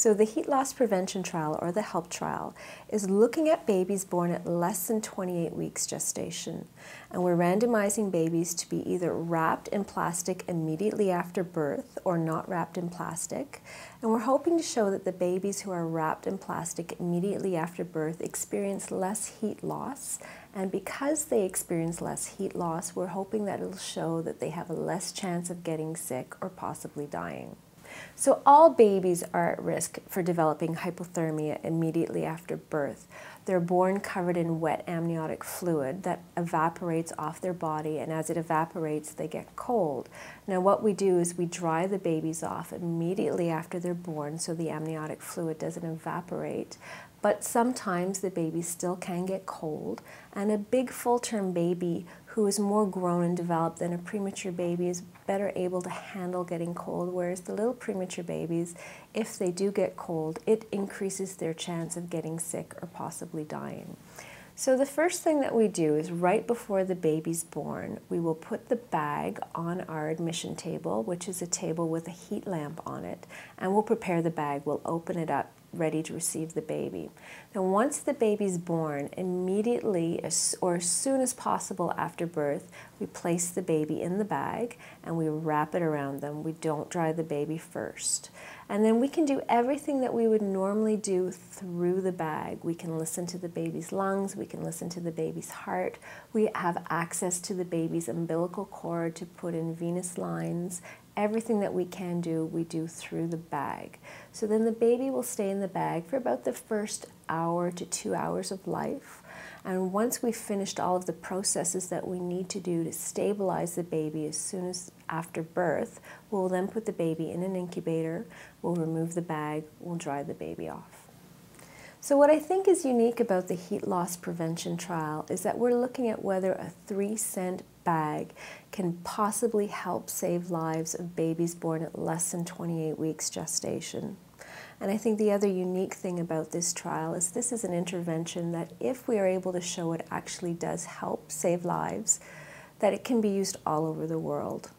So the heat loss prevention trial, or the HELP trial, is looking at babies born at less than 28 weeks gestation. And we're randomizing babies to be either wrapped in plastic immediately after birth or not wrapped in plastic. And we're hoping to show that the babies who are wrapped in plastic immediately after birth experience less heat loss. And because they experience less heat loss, we're hoping that it'll show that they have a less chance of getting sick or possibly dying. So all babies are at risk for developing hypothermia immediately after birth. They're born covered in wet amniotic fluid that evaporates off their body, and as it evaporates, they get cold. Now what we do is we dry the babies off immediately after they're born so the amniotic fluid doesn't evaporate. But sometimes the babies still can get cold, and a big full-term baby who is more grown and developed than a premature baby is better able to handle getting cold, whereas the little premature babies, if they do get cold, it increases their chance of getting sick or possibly dying. So the first thing that we do is right before the baby's born, we will put the bag on our admission table, which is a table with a heat lamp on it, and we'll prepare the bag. We'll open it up, ready to receive the baby. Now once the baby's born, immediately or as soon as possible after birth, we place the baby in the bag and we wrap it around them. We don't dry the baby first. And then we can do everything that we would normally do through the bag. We can listen to the baby's lungs, we can listen to the baby's heart, we have access to the baby's umbilical cord to put in venous lines. Everything that we can do, we do through the bag. So then the baby will stay in the bag for about the first hour to 2 hours of life. And once we've finished all of the processes that we need to do to stabilize the baby as soon as after birth, we'll then put the baby in an incubator, we'll remove the bag, we'll dry the baby off. So what I think is unique about the heat loss prevention trial is that we're looking at whether a 3-cent bag can possibly help save lives of babies born at less than 28 weeks gestation. And I think the other unique thing about this trial is this is an intervention that if we are able to show it actually does help save lives, that it can be used all over the world.